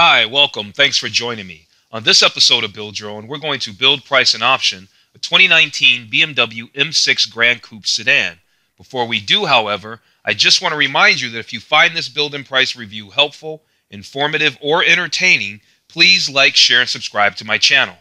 Hi, welcome. Thanks for joining me. On this episode of Build Your Own, we're going to build, price, and option a 2019 BMW M6 Gran Coupe sedan. Before we do, however, I just want to remind you that if you find this build and price review helpful, informative, or entertaining, please like, share, and subscribe to my channel.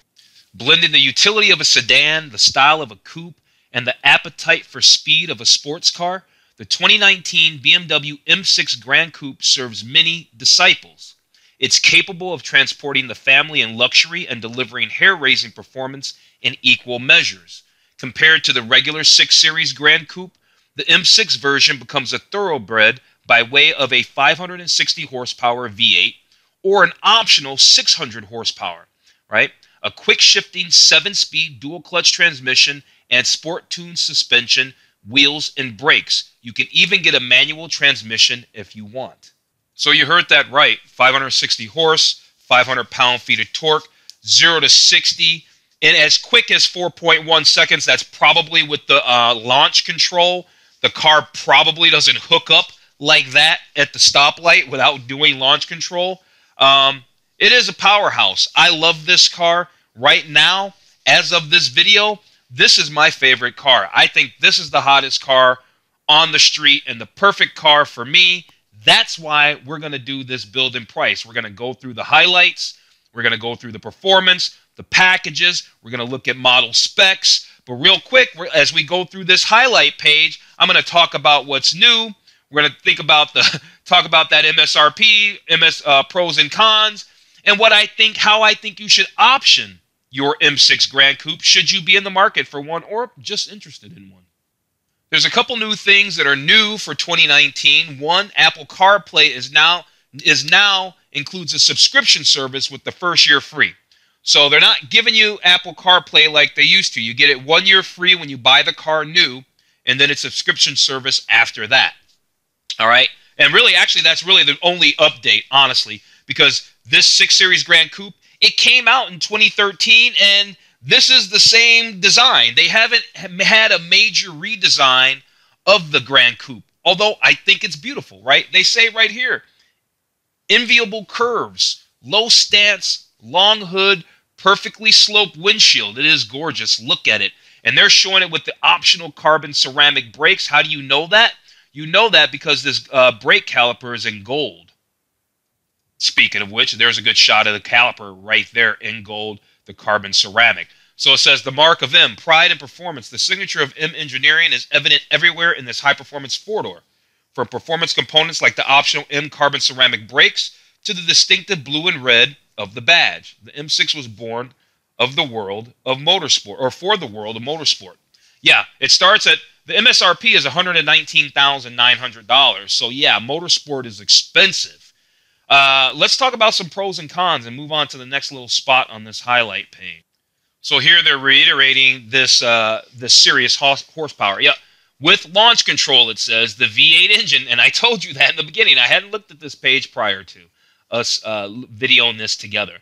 Blending the utility of a sedan, the style of a coupe, and the appetite for speed of a sports car, the 2019 BMW M6 Gran Coupe serves many disciples. It's capable of transporting the family in luxury and delivering hair-raising performance in equal measures. Compared to the regular 6 Series Gran Coupe, the M6 version becomes a thoroughbred by way of a 560 horsepower V8 or an optional 600 horsepower, right? A quick-shifting 7-speed dual-clutch transmission and sport-tuned suspension, wheels, and brakes. You can even get a manual transmission if you want. So you heard that right, 560 horse, 500 pound-feet of torque, 0 to 60, and as quick as 4.1 seconds. That's probably with the launch control. The car probably doesn't hook up like that at the stoplight without doing launch control. It is a powerhouse. I love this car right now. As of this video, this is my favorite car. I think this is the hottest car on the street and the perfect car for me. That's why we're going to do this build and price. We're going to go through the highlights. We're going to go through the performance, the packages. We're going to look at model specs. But real quick, as we go through this highlight page, I'm going to talk about what's new. We're going to talk about that MSRP, pros and cons, and what I think, how I think you should option your M6 Gran Coupe should you be in the market for one or just interested in one. There's a couple new things that are new for 2019. One, Apple CarPlay now includes a subscription service with the first year free. So they're not giving you Apple CarPlay like they used to. You get it 1 year free when you buy the car new, and then it's a subscription service after that. All right? And really, actually, that's really the only update, honestly, because this 6 Series Gran Coupe, it came out in 2013, and this is the same design. They haven't had a major redesign of the Gran Coupe, although I think it's beautiful, right? They say right here, enviable curves, low stance, long hood, perfectly sloped windshield. It is gorgeous. Look at it. And they're showing it with the optional carbon ceramic brakes. How do you know that? You know that because this brake caliper is in gold. Speaking of which, there's a good shot of the caliper right there in gold, the carbon ceramic. So it says, the mark of M, pride and performance. The signature of M Engineering is evident everywhere in this high-performance four-door. From performance components like the optional M carbon ceramic brakes to the distinctive blue and red of the badge. The M6 was born of the world of motorsport, or for the world of motorsport. Yeah, it starts at, the MSRP is $119,900. So yeah, motorsport is expensive. Let's talk about some pros and cons and move on to the next little spot on this highlight page. So here they're reiterating this the serious horsepower. Yeah, with launch control, it says the V8 engine, and I told you that in the beginning. I hadn't looked at this page prior to us videoing this together.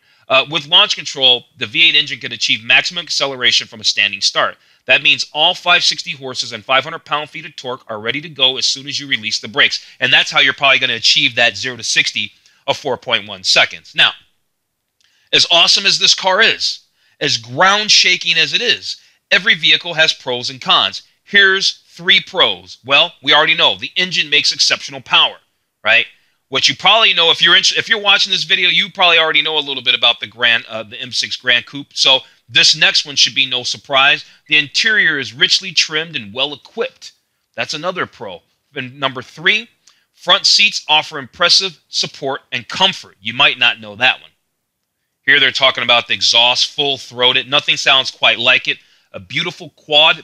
With launch control, the V8 engine can achieve maximum acceleration from a standing start. That means all 560 horses and 500 pound-feet of torque are ready to go as soon as you release the brakes, and that's how you're probably going to achieve that 0 to 60 of 4.1 seconds. Now, as awesome as this car is, as ground-shaking as it is, every vehicle has pros and cons. Here's three pros. Well, we already know. The engine makes exceptional power, right? What you probably know, if you're watching this video, you probably already know a little bit about the M6 Gran Coupe, so this next one should be no surprise. The interior is richly trimmed and well-equipped. That's another pro. And number three, front seats offer impressive support and comfort. You might not know that one. Here they're talking about the exhaust, full-throated. Nothing sounds quite like it. A beautiful quad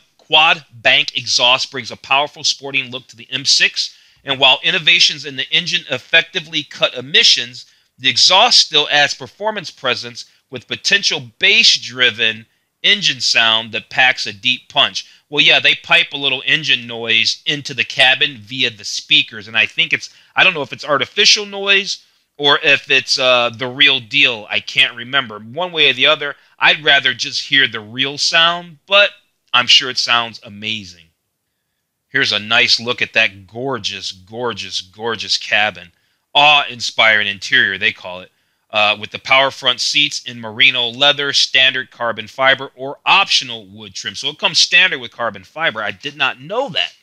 bank exhaust brings a powerful sporting look to the M6. And while innovations in the engine effectively cut emissions, the exhaust still adds performance presence with potential bass-driven engine sound that packs a deep punch. Well, yeah, they pipe a little engine noise into the cabin via the speakers, and I think I don't know if it's artificial noise or if it's the real deal. I can't remember. One way or the other, I'd rather just hear the real sound, but I'm sure it sounds amazing. Here's a nice look at that gorgeous, gorgeous, gorgeous cabin. Awe-inspiring interior, they call it. with the power front seats in merino leather, standard carbon fiber, or optional wood trim. So it comes standard with carbon fiber. I did not know that.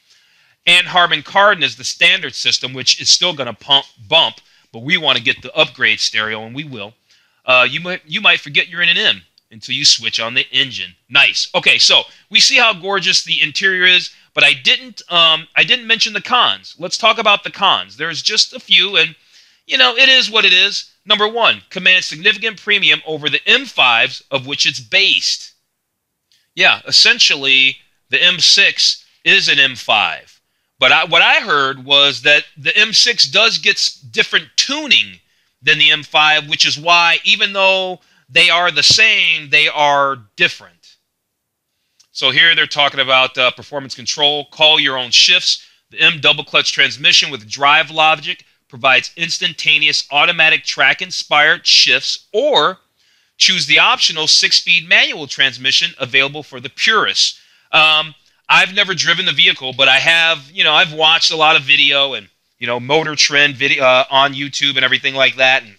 And Harman Kardon is the standard system, which is still going to bump, but we want to get the upgrade stereo, and we will. You might forget you're in an M until you switch on the engine. Nice. Okay, so we see how gorgeous the interior is, but I didn't mention the cons. Let's talk about the cons. There's just a few, and you know it is what it is. Number one, commands significant premium over the M5s of which it's based. Yeah, essentially the M6 is an M5, but what I heard was that the M6 does get different tuning than the M5, which is why even though they are the same, they are different. So here they're talking about performance control, call your own shifts. The M double clutch transmission with drive logic provides instantaneous automatic track inspired shifts, or choose the optional 6-speed manual transmission available for the purists. I've never driven the vehicle, but I have, you know, I've watched a lot of video and, you know, Motor Trend video on YouTube and everything like that. And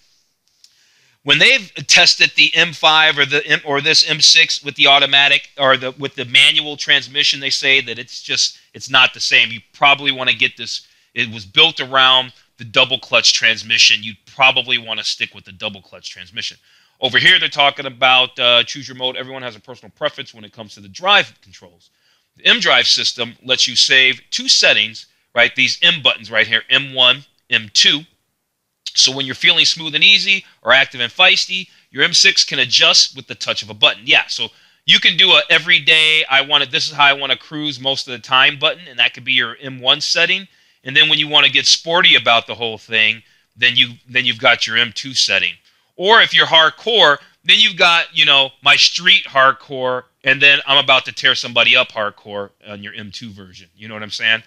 when they've tested the M5 or this M6 with the automatic or with the manual transmission, they say that it's not the same. You probably want to get this. It was built around the double clutch transmission. You'd probably want to stick with the double clutch transmission. Over here, they're talking about choose your mode. Everyone has a personal preference when it comes to the drive controls. The M Drive system lets you save two settings. Right, these M buttons right here, M1, M2. So when you're feeling smooth and easy or active and feisty, your M6 can adjust with the touch of a button. Yeah, so you can do a everyday, I want it, this is how I want to cruise most of the time button, and that could be your M1 setting. And then when you want to get sporty about the whole thing, then you've got your M2 setting. Or if you're hardcore, then you've got, you know, my street hardcore, and then I'm about to tear somebody up hardcore on your M2 version. You know what I'm saying?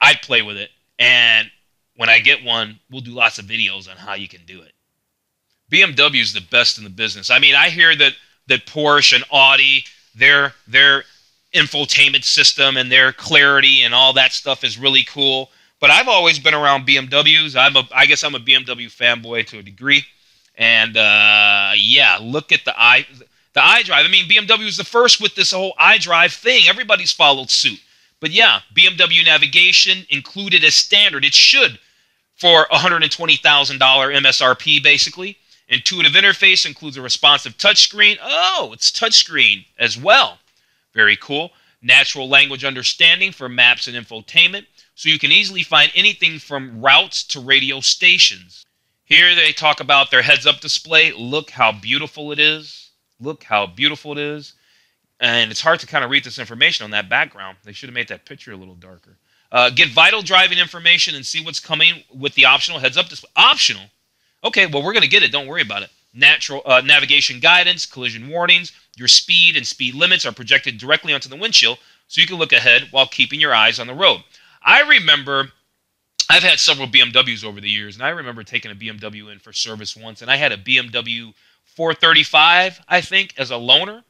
I'd play with it, and when I get one, we'll do lots of videos on how you can do it. BMW is the best in the business. I mean, I hear that Porsche and Audi, their infotainment system and their clarity and all that stuff is really cool, but I've always been around BMWs. I guess I'm a BMW fanboy to a degree, and yeah, look at the iDrive. I mean, BMW was the first with this whole iDrive thing. Everybody's followed suit. But yeah, BMW navigation included as standard. It should for $120,000 MSRP, basically. Intuitive interface includes a responsive touchscreen. Oh, it's touchscreen as well. Very cool. Natural language understanding for maps and infotainment. So you can easily find anything from routes to radio stations. Here they talk about their heads-up display. Look how beautiful it is. Look how beautiful it is. And it's hard to kind of read this information on that background. They should have made that picture a little darker. Get vital driving information and see what's coming with the optional heads-up display. Optional? Okay, well, we're going to get it. Don't worry about it. Natural navigation guidance, collision warnings. Your speed and speed limits are projected directly onto the windshield, so you can look ahead while keeping your eyes on the road. I remember I've had several BMWs over the years, and I remember taking a BMW in for service once, and I had a BMW 435, I think, as a loaner.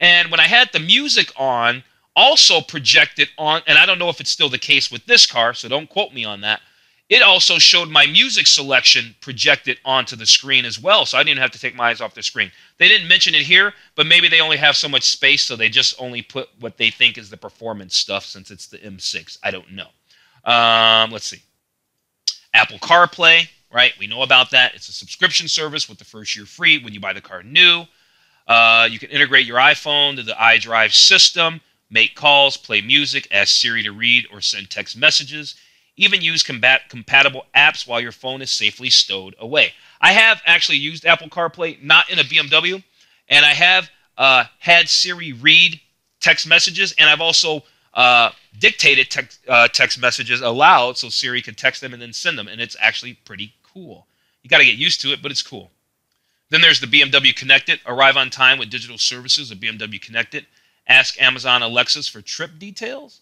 And when I had the music on, also projected on, and I don't know if it's still the case with this car, so don't quote me on that, it also showed my music selection projected onto the screen as well, so I didn't have to take my eyes off the screen. They didn't mention it here, but maybe they only have so much space, so they just only put what they think is the performance stuff since it's the M6. I don't know. Let's see. Apple CarPlay, right? We know about that. It's a subscription service with the first year free when you buy the car new. You can integrate your iPhone to the iDrive system, make calls, play music, ask Siri to read or send text messages, even use compatible apps while your phone is safely stowed away. I have actually used Apple CarPlay, not in a BMW, and I have had Siri read text messages, and I've also dictated text messages aloud so Siri can text them and then send them, and it's actually pretty cool. You got to get used to it, but it's cool. Then there's the BMW Connected. Arrive on time with digital services of BMW Connected. Ask Amazon Alexa for trip details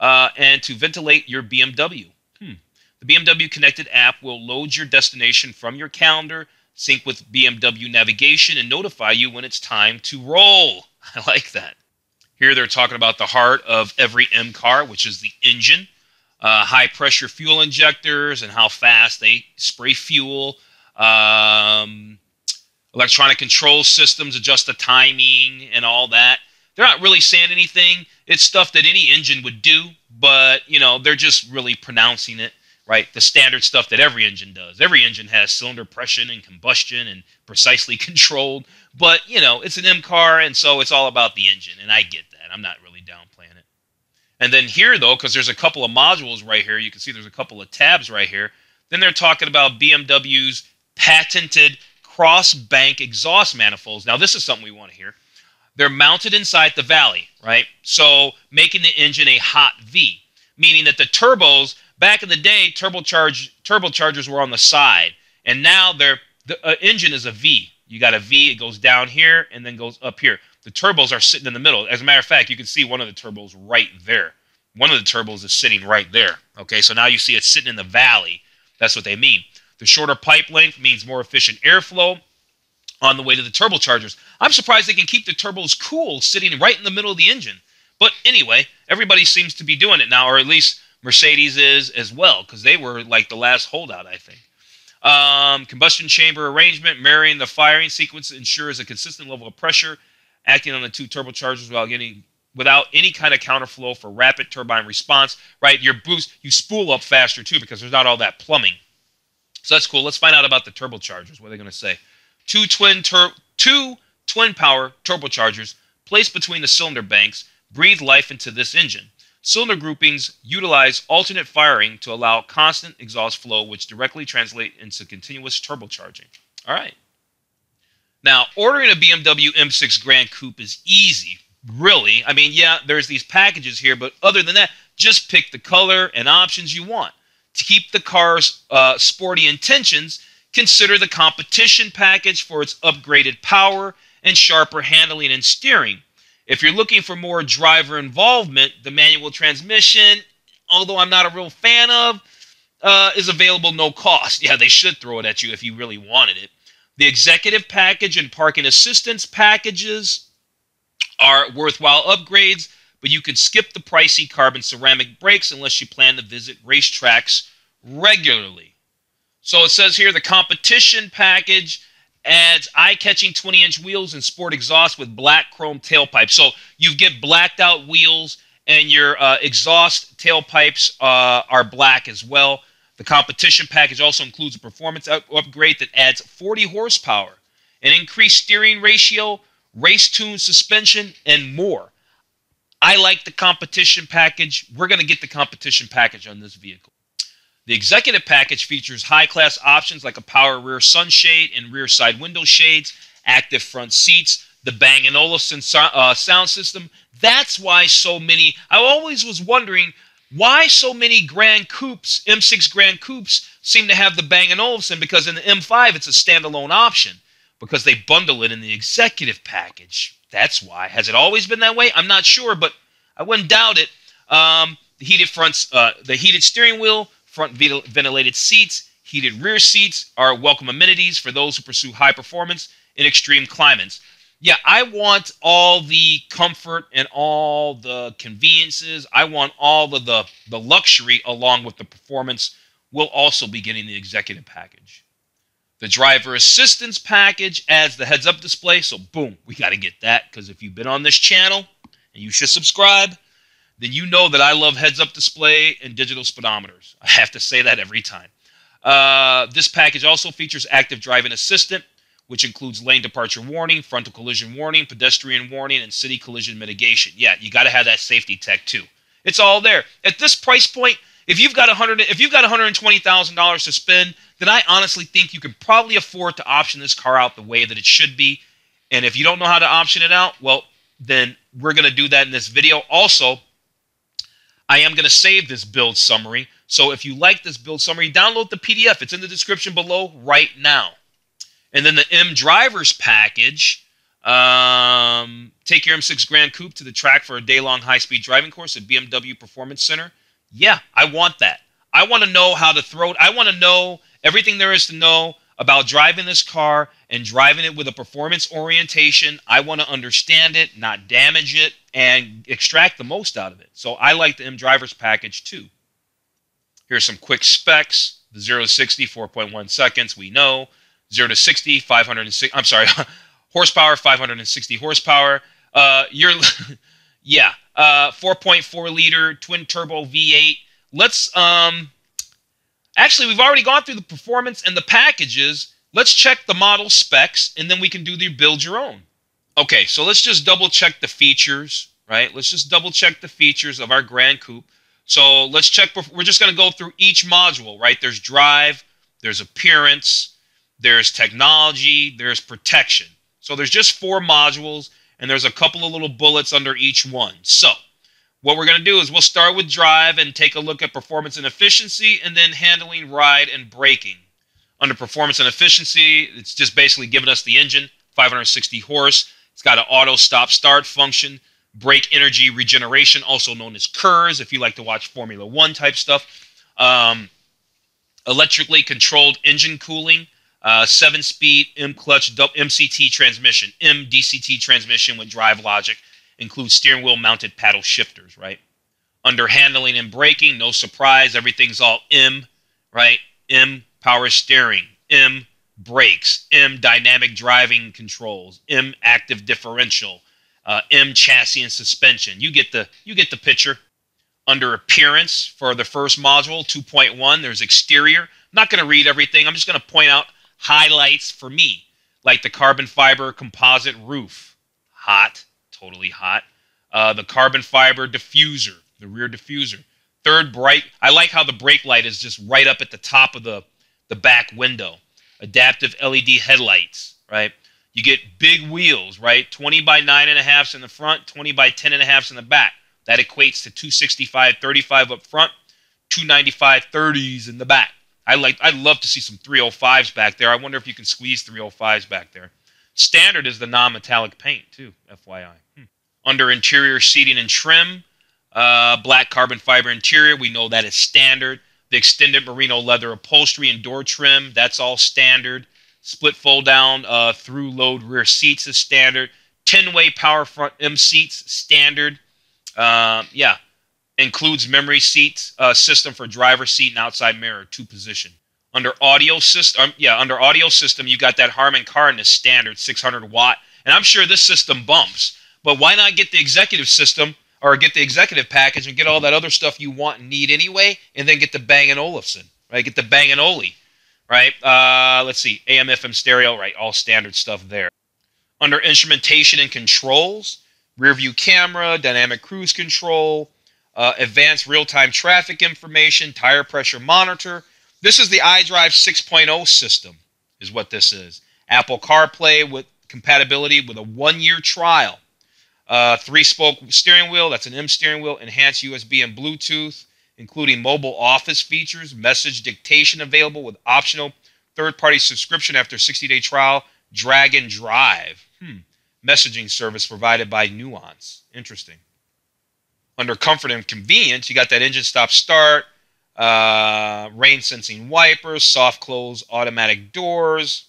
and to ventilate your BMW. The BMW Connected app will load your destination from your calendar, sync with BMW navigation, and notify you when it's time to roll. I like that. Here they're talking about the heart of every M car, which is the engine, high-pressure fuel injectors and how fast they spray fuel. electronic control systems, adjust the timing and all that. They're not really saying anything. It's stuff that any engine would do, but, you know, they're just really pronouncing it, right? The standard stuff that every engine does. Every engine has cylinder pressure and combustion and precisely controlled, but, you know, it's an M car, and so it's all about the engine, and I get that. I'm not really downplaying it. And then here, though, because there's a couple of modules right here, you can see there's a couple of tabs right here, then they're talking about BMW's patented cross-bank exhaust manifolds. Now, this is something we want to hear. They're mounted inside the valley, right? So making the engine a hot V, meaning that the turbos, back in the day, turbochargers were on the side. And now the engine is a V. You got a V, it goes down here and then goes up here. The turbos are sitting in the middle. As a matter of fact, you can see one of the turbos right there. One of the turbos is sitting right there. Okay, so now you see it sitting in the valley. That's what they mean. The shorter pipe length means more efficient airflow on the way to the turbochargers. I'm surprised they can keep the turbos cool sitting right in the middle of the engine. But anyway, everybody seems to be doing it now, or at least Mercedes is as well, because they were like the last holdout, I think. Combustion chamber arrangement, marrying the firing sequence ensures a consistent level of pressure, acting on the two turbochargers without any kind of counterflow for rapid turbine response, right? Your boost, you spool up faster too, because there's not all that plumbing. So that's cool. Let's find out about the turbochargers. What are they going to say? Two twin power turbochargers placed between the cylinder banks breathe life into this engine. Cylinder groupings utilize alternate firing to allow constant exhaust flow, which directly translates into continuous turbocharging. All right. Now, ordering a BMW M6 Gran Coupe is easy, really. I mean, yeah, there's these packages here, but other than that, just pick the color and options you want. To keep the car's sporty intentions, consider the competition package for its upgraded power and sharper handling and steering. If you're looking for more driver involvement, the manual transmission, although I'm not a real fan of, is available no cost. Yeah, they should throw it at you if you really wanted it. The executive package and parking assistance packages are worthwhile upgrades, but you can skip the pricey carbon ceramic brakes unless you plan to visit racetracks regularly. So it says here the competition package adds eye-catching 20-inch wheels and sport exhaust with black chrome tailpipes. So you get blacked-out wheels, and your exhaust tailpipes are black as well. The competition package also includes a performance upgrade that adds 40 horsepower, an increased steering ratio, race-tuned suspension, and more. I like the competition package. We're going to get the competition package on this vehicle. The executive package features high-class options like a power rear sunshade and rear side window shades, active front seats, the Bang & Olufsen sound system. That's why so many, I always was wondering why so many Gran Coupes, M6 Gran Coupes, seem to have the Bang & Olufsen, because in the M5 it's a standalone option because they bundle it in the executive package. That's why. Has it always been that way? I'm not sure, but I wouldn't doubt it. The heated steering wheel, front ventilated seats, heated rear seats are welcome amenities for those who pursue high performance in extreme climates. Yeah, I want all the comfort and all the conveniences. I want all of the luxury along with the performance. We'll also be getting the executive package. The driver assistance package adds the heads-up display. So, boom, we got to get that, because if you've been on this channel, and you should subscribe, then you know that I love heads-up display and digital speedometers. I have to say that every time. This package also features active driving assistant, which includes lane departure warning, frontal collision warning, pedestrian warning, and city collision mitigation. Yeah, you got to have that safety tech too. It's all there. At this price point, if you've got $120,000 to spend, then I honestly think you can probably afford to option this car out the way that it should be. And if you don't know how to option it out, well, then we're going to do that in this video. Also, I am going to save this build summary. So if you like this build summary, download the PDF. It's in the description below right now. And then the M Drivers package, take your M6 Gran Coupe to the track for a day-long high-speed driving course at BMW Performance Center. Yeah, I want that. I want to know how to throw it. I want to know everything there is to know about driving this car and driving it with a performance orientation. I want to understand it, not damage it, and extract the most out of it. So I like the M Drivers package too. Here's some quick specs. The 0-60, 4.1 seconds, we know. 0 to 60, 506. I'm sorry, horsepower, 560 horsepower. Yeah, 4.4 liter twin turbo V8. Let's actually, we've already gone through the performance and the packages. Let's check the model specs, and then we can do the build your own. Okay, so let's just double check the features, right? Let's just double check the features of our Gran Coupe. So let's check. We're just going to go through each module, right? There's drive, there's appearance, there's technology, there's protection. So there's just four modules, and there's a couple of little bullets under each one. So what we're going to do is we'll start with drive and take a look at performance and efficiency, and then handling, ride, and braking. Under performance and efficiency, it's just basically giving us the engine, 560 horse. It's got an auto stop start function, brake energy regeneration, also known as KERS, if you like to watch Formula One type stuff. Electrically controlled engine cooling, 7-speed M-clutch MCT transmission, M-DCT transmission with drive logic, includes steering wheel mounted paddle shifters, right? Under handling and braking, no surprise, everything's all M, right? M power steering, M brakes, M dynamic driving controls, M active differential, M chassis and suspension. You get the picture. Under appearance for the first module, 2.1, there's exterior. I'm not going to read everything. I'm just going to point out highlights for me, like the carbon fiber composite roof. Hot, totally hot. The carbon fiber diffuser, the rear diffuser. Third brake. I like how the brake light is just right up at the top of the back window. Adaptive LED headlights, right? You get big wheels, right? 20 by 9.5s in the front, 20 by 10.5s in the back. That equates to 265/35 up front, 295/30s in the back. I'd love to see some 305s back there. I wonder if you can squeeze 305s back there. Standard is the non-metallic paint too, FYI. Under interior seating and trim, black carbon fiber interior. We know that is standard. The extended merino leather upholstery and door trim. That's all standard. Split fold down through load rear seats is standard. 10-way power front M seats, standard. Yeah, includes memory seats system for driver seat and outside mirror, 2-position. Under audio system, you got that Harman Kardon is standard, 600 watt, and I'm sure this system bumps. But why not get the executive system or get the executive package and get all that other stuff you want and need anyway, and then get the Bang & Olufsen, right? Get the Bang & Olufsen. Right, let's see, AM, FM, stereo, right, all standard stuff there. Under instrumentation and controls, rear view camera, dynamic cruise control, advanced real-time traffic information, tire pressure monitor. This is the iDrive 6.0 system, is what this is. Apple CarPlay with compatibility with a 1-year trial. 3-spoke steering wheel, that's an M steering wheel, enhanced USB and Bluetooth, including mobile office features, message dictation available with optional third-party subscription after 60-day trial, drag and drive. Messaging service provided by Nuance. Interesting. Under comfort and convenience, you got that engine stop-start, rain-sensing wipers, soft-close automatic doors,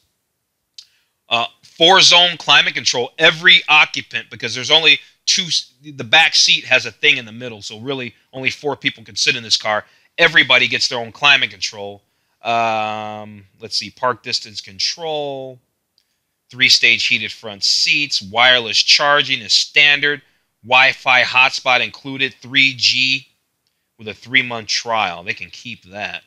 4-zone climate control, every occupant, because there's only two, the back seat has a thing in the middle, so really only 4 people can sit in this car. Everybody gets their own climate control. Let's see, park distance control, 3-stage heated front seats, wireless charging is standard, Wi-Fi hotspot included, 3G with a 3-month trial. They can keep that.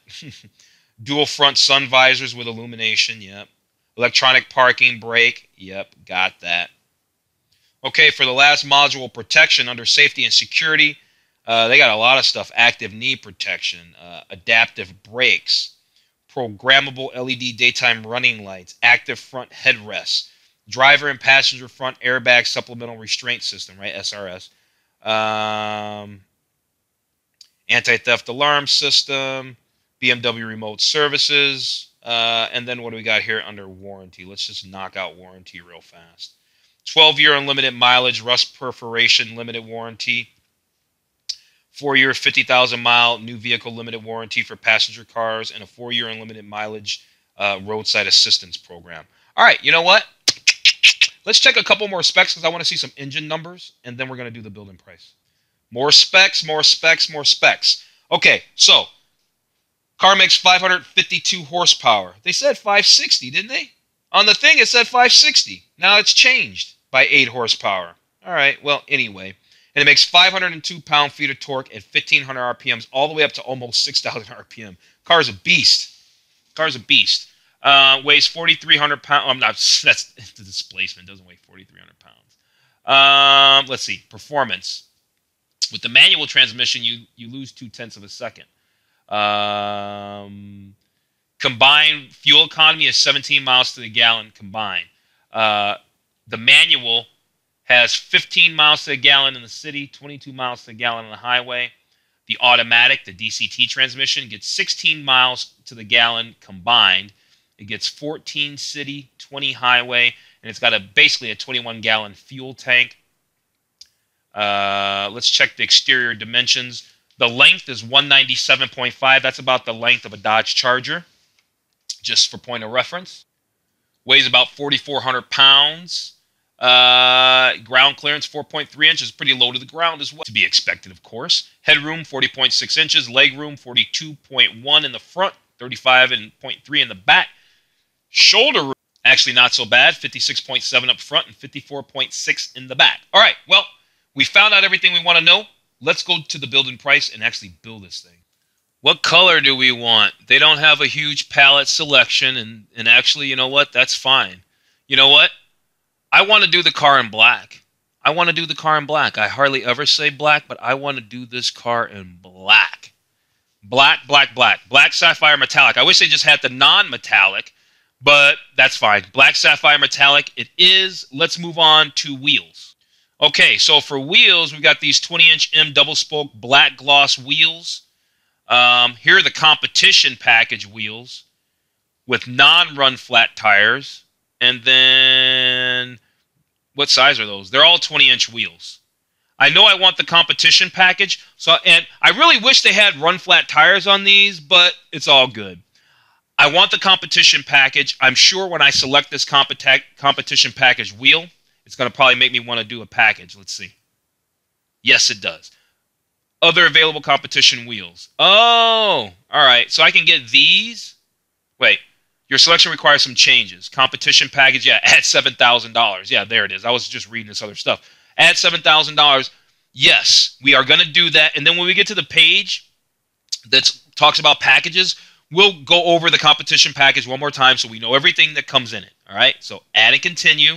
Dual front sun visors with illumination, yep. Electronic parking brake, yep, got that. Okay, for the last module, protection, under safety and security, they got a lot of stuff. Active knee protection, adaptive brakes, programmable LED daytime running lights, active front headrests, driver and passenger front airbag supplemental restraint system, right, SRS, anti-theft alarm system, BMW remote services, and then what do we got here under warranty? Let's just knock out warranty real fast. 12-year unlimited mileage, rust perforation limited warranty. 4-year, 50,000-mile new vehicle limited warranty for passenger cars, and a 4-year unlimited mileage roadside assistance program. All right, you know what? Let's check a couple more specs because I want to see some engine numbers, and then we're going to do the build and price. More specs, more specs, more specs. Okay, so car makes 552 horsepower. They said 560, didn't they? On the thing, it said 560. Now it's changed by 8 horsepower. All right, well, anyway. And it makes 502 pound-feet of torque at 1,500 RPMs, all the way up to almost 6,000 RPM. Car's a beast. Car's a beast. Weighs 4,300 pounds. I'm not, that's the displacement. Doesn't weigh 4,300 pounds. Let's see. Performance. With the manual transmission, you lose 0.2 of a second. Combined fuel economy is 17 miles to the gallon combined. The manual has 15 miles to the gallon in the city, 22 miles to the gallon on the highway. The automatic, the DCT transmission, gets 16 miles to the gallon combined. It gets 14 city, 20 highway, and it's got a basically a 21-gallon fuel tank. Let's check the exterior dimensions. The length is 197.5. That's about the length of a Dodge Charger, just for point of reference. Weighs about 4,400 pounds. Ground clearance, 4.3 inches, pretty low to the ground as well. To be expected, of course. Headroom, 40.6 inches. Leg room, 42.1 in the front, 35.3 in the back. Shoulder room, actually not so bad, 56.7 up front and 54.6 in the back. All right, well, we found out everything we want to know. Let's go to the build and price and actually build this thing. What color do we want? They don't have a huge palette selection, and actually, you know what? That's fine. You know what? I want to do the car in black. I want to do the car in black. I hardly ever say black, but I want to do this car in black. Black, black, black. Black, sapphire, metallic. I wish they just had the non-metallic, but that's fine. Black, sapphire, metallic it is. Let's move on to wheels. Okay, so for wheels, we've got these 20-inch M double-spoke black gloss wheels. Here are the competition package wheels with non-run flat tires. And then, what size are those? They're all 20-inch wheels. I know I want the competition package, and I really wish they had run flat tires on these, but it's all good. I want the competition package. I'm sure when I select this competition package wheel, it's going to probably make me want to do a package. Let's see. Yes, it does. Other available competition wheels. Oh, all right. So I can get these. Wait. Your selection requires some changes. Competition package, yeah, add $7,000. Yeah, there it is. I was just reading this other stuff. Add $7,000. Yes, we are going to do that. And then when we get to the page that talks about packages, we'll go over the competition package one more time so we know everything that comes in it. All right, so add and continue.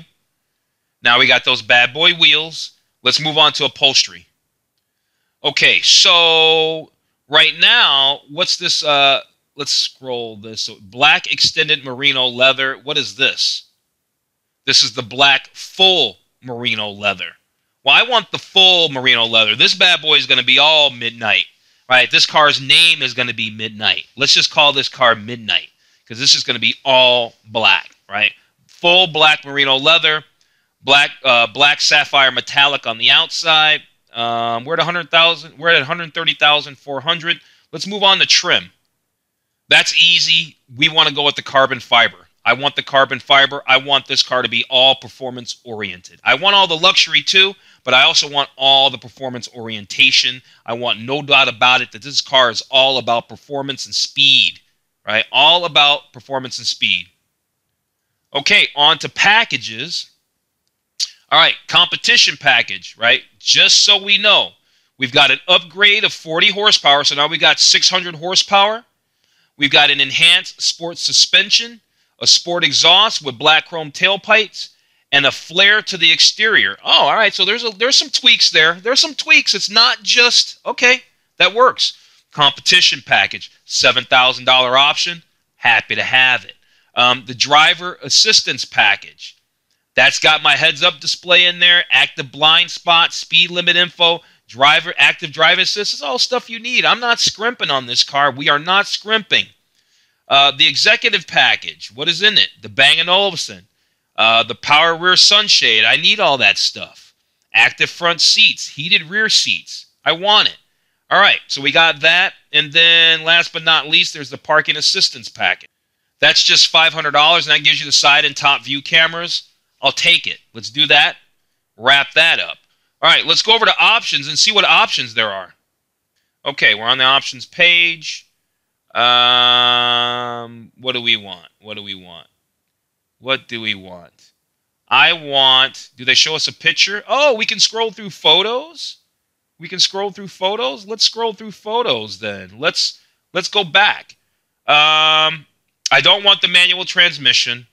Now we got those bad boy wheels. Let's move on to upholstery. Okay, so right now, what's this... Let's scroll this. So black extended merino leather. What is this? This is the black full merino leather. Well, I want the full merino leather. This bad boy is going to be all midnight, right? This car's name is going to be Midnight. Let's just call this car Midnight because this is going to be all black, right? Full black merino leather, black sapphire metallic on the outside. We're at 100,000. We're at 130,400. Let's move on to trim. That's easy. We want to go with the carbon fiber. I want the carbon fiber. I want this car to be all performance oriented. I want all the luxury too, but I also want all the performance orientation. I want no doubt about it that this car is all about performance and speed, right? All about performance and speed. Okay, on to packages. All right, competition package, right? Just so we know, we've got an upgrade of 40 horsepower, so now we've got 600 horsepower. We've got an enhanced sports suspension, a sport exhaust with black chrome tailpipes, and a flare to the exterior. Oh, all right. So there's some tweaks there. There's some tweaks. It's not just, okay, that works. Competition package, $7,000 option. Happy to have it. The driver assistance package. That's got my heads-up display in there, active blind spot, speed limit info, driver, active drive assist is all stuff you need. I'm not scrimping on this car. We are not scrimping. The executive package, what is in it? The Bang & Olufsen, the power rear sunshade. I need all that stuff. Active front seats, heated rear seats. I want it. All right, so we got that. And then last but not least, there's the parking assistance package. That's just $500, and that gives you the side and top view cameras. I'll take it. Let's do that. Wrap that up. All right, let's go over to options and see what options there are. Okay, we're on the options page. What do we want? What do we want? What do we want? I want, do they show us a picture? Oh, we can scroll through photos. We can scroll through photos. Let's scroll through photos then. Let's go back. I don't want the manual transmission.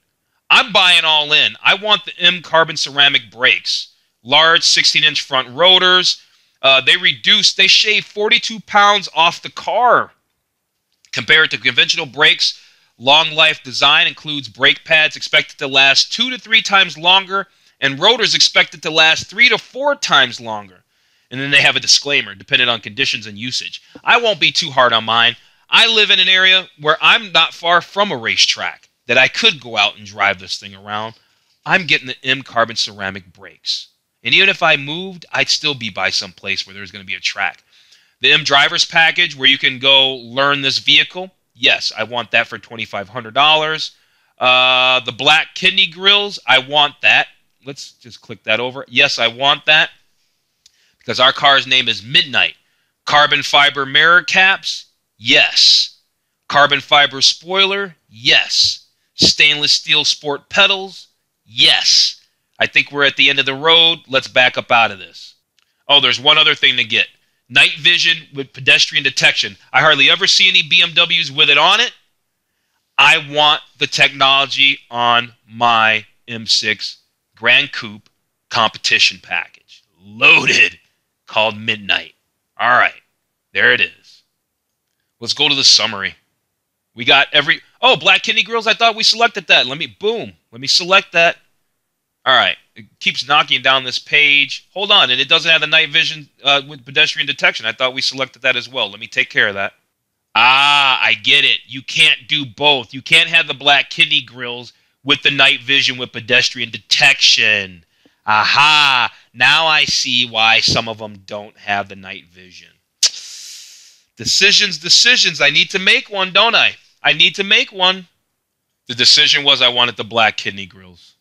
I'm buying all in. I want the M carbon ceramic brakes, large 16-inch front rotors. They shaved 42 pounds off the car compared to conventional brakes. Long life design includes brake pads expected to last 2 to 3 times longer and rotors expected to last 3 to 4 times longer. And then they have a disclaimer, dependent on conditions and usage. I won't be too hard on mine. I live in an area where I'm not far from a racetrack that I could go out and drive this thing around. I'm getting the M carbon ceramic brakes. And even if I moved, I'd still be by some place where there's going to be a track. The M driver's package where you can go learn this vehicle. Yes, I want that for $2,500. The black kidney grills, I want that. Let's just click that over. Yes, I want that because our car's name is Midnight. Carbon fiber mirror caps, yes. Carbon fiber spoiler, yes. Stainless steel sport pedals, yes. I think we're at the end of the road. Let's back up out of this. Oh, there's one other thing to get. Night vision with pedestrian detection. I hardly ever see any BMWs with it on it. I want the technology on my M6 Gran Coupe competition package. Loaded. Called Midnight. All right. There it is. Let's go to the summary. We got every... Oh, black kidney grills. I thought we selected that. Let me... Boom. Let me select that. All right. It keeps knocking down this page. Hold on, and it doesn't have the night vision with pedestrian detection. I thought we selected that as well. Let me take care of that. Ah, I get it. You can't do both. You can't have the black kidney grills with the night vision with pedestrian detection. Aha, now I see why some of them don't have the night vision. Decisions, decisions. I need to make one, don't I? I need to make one. The decision was I wanted the black kidney grills.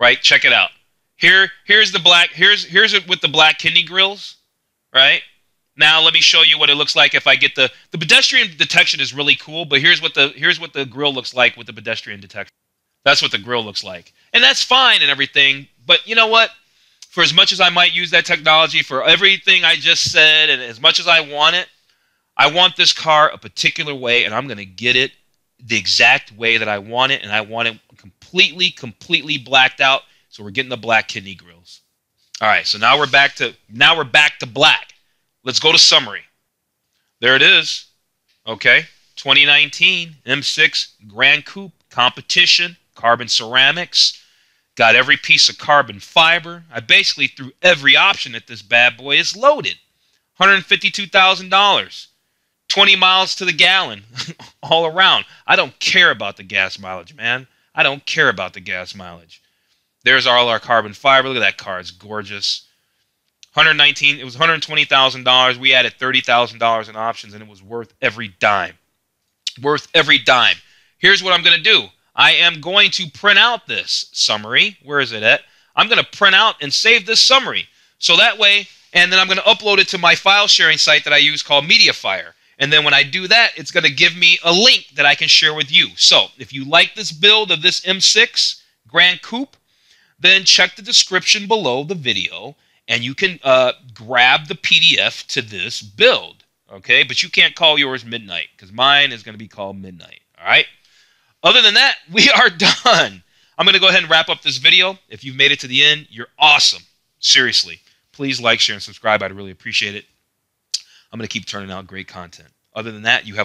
Right, check it out. Here's the black. Here's it with the black kidney grills. Right now, let me show you what it looks like if I get the pedestrian detection is really cool. But here's what the grill looks like with the pedestrian detection. That's what the grill looks like, and that's fine and everything. But you know what? For as much as I might use that technology for everything I just said, and as much as I want it, I want this car a particular way, and I'm gonna get it the exact way that I want it, and I want it completely blacked out. So we're getting the black kidney grills. All right, so now we're back to black. Let's go to summary. There it is. Okay, 2019 M6 Gran Coupe competition, carbon ceramics. Got every piece of carbon fiber. I basically threw every option at this bad boy. It's loaded. $152,000. 20 miles to the gallon all around. I don't care about the gas mileage, man. I don't care about the gas mileage. There's all our carbon fiber. Look at that car. It's gorgeous. It was $120,000. We added $30,000 in options, and it was worth every dime. Worth every dime. Here's what I'm going to do. I am going to print out this summary. Where is it at? I'm going to print out and save this summary. So that way, and then I'm going to upload it to my file sharing site that I use called MediaFire. And then when I do that, it's going to give me a link that I can share with you. So if you like this build of this M6 Gran Coupe, then check the description below the video, and you can grab the PDF to this build. Okay, but you can't call yours Midnight because mine is going to be called Midnight. All right. Other than that, we are done. I'm going to go ahead and wrap up this video. If you've made it to the end, you're awesome. Seriously, please like, share, and subscribe. I'd really appreciate it. I'm going to keep turning out great content. Other than that, you have